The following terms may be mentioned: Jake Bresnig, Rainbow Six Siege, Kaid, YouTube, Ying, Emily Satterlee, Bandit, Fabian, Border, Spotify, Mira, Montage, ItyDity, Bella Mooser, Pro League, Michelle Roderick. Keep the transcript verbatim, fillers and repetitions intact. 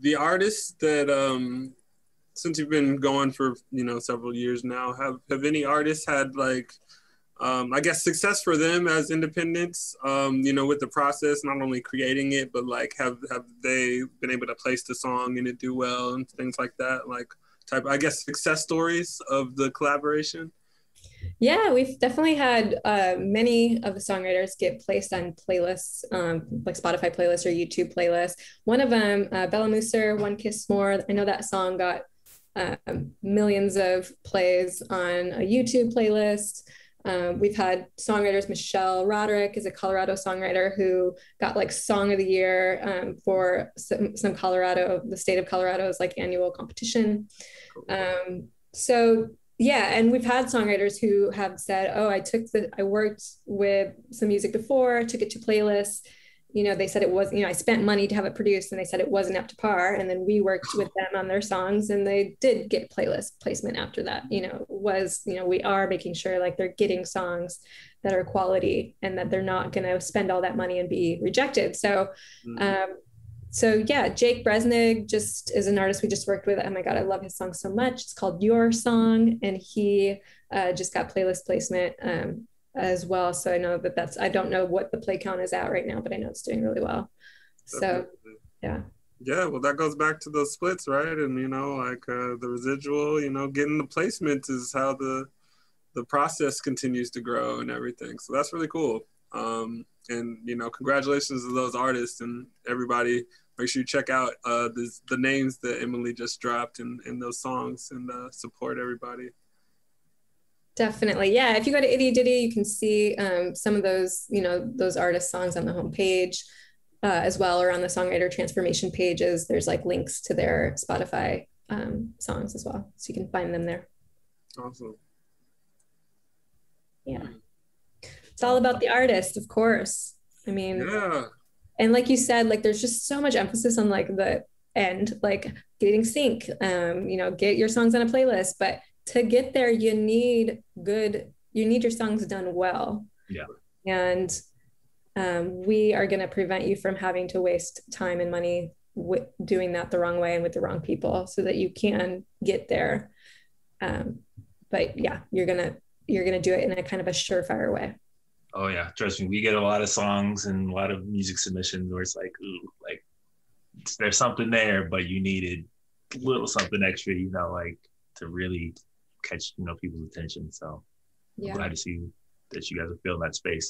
the artists that, um, since you've been going for, you know, several years now, have, have any artists had like, um, I guess success for them as independents, um, you know, with the process, not only creating it, but like, have, have they been able to place the song and it do well and things like that? Like type, I guess, success stories of the collaboration? Yeah, we've definitely had uh, many of the songwriters get placed on playlists, um, like Spotify playlists or YouTube playlists. One of them, uh, Bella Mooser, One Kiss More. I know that song got uh, millions of plays on a YouTube playlist. Um, we've had songwriters, Michelle Roderick is a Colorado songwriter who got like Song of the Year um, for some, some Colorado, the state of Colorado's like annual competition. Um, so yeah, and we've had songwriters who have said, oh, I took the, I worked with some music before, took it to playlists. You know, they said it was, you know, I spent money to have it produced and they said it wasn't up to par. And then we worked with them on their songs and they did get playlist placement after that. You know, was, you know, we are making sure like they're getting songs that are quality and that they're not going to spend all that money and be rejected. So, mm-hmm. um, So yeah, Jake Bresnig just is an artist we just worked with. Oh my God, I love his song so much. It's called Your Song. And he uh, just got playlist placement um, as well. So I know that that's, I don't know what the play count is at right now, but I know it's doing really well. Definitely. So yeah. Yeah, well, that goes back to those splits, right? And you know, like uh, the residual, you know, getting the placement is how the, the process continues to grow and everything. So that's really cool. Um, and you know, congratulations to those artists and everybody. Make sure you check out uh, the, the names that Emily just dropped and, and those songs and uh, support everybody. Definitely. Yeah. If you go to ItyDity, you can see um, some of those, you know, those artist songs on the homepage uh, as well, or on the songwriter transformation pages. There's like links to their Spotify um, songs as well. So you can find them there. Awesome. Yeah. It's all about the artist, of course. I mean, yeah. And like you said, like there's just so much emphasis on like the end, like getting sync, um, you know, get your songs on a playlist. But to get there, you need good, you need your songs done well. Yeah. And um, we are going to prevent you from having to waste time and money with doing that the wrong way and with the wrong people so that you can get there. Um, but yeah, you're going to, you're going to do it in a kind of a surefire way. Oh yeah, trust me. We get a lot of songs and a lot of music submissions where it's like, ooh, like there's something there, but you needed a little something extra, you know, like to really catch, you know, people's attention. So yeah. I'm glad to see that you guys are filling that space.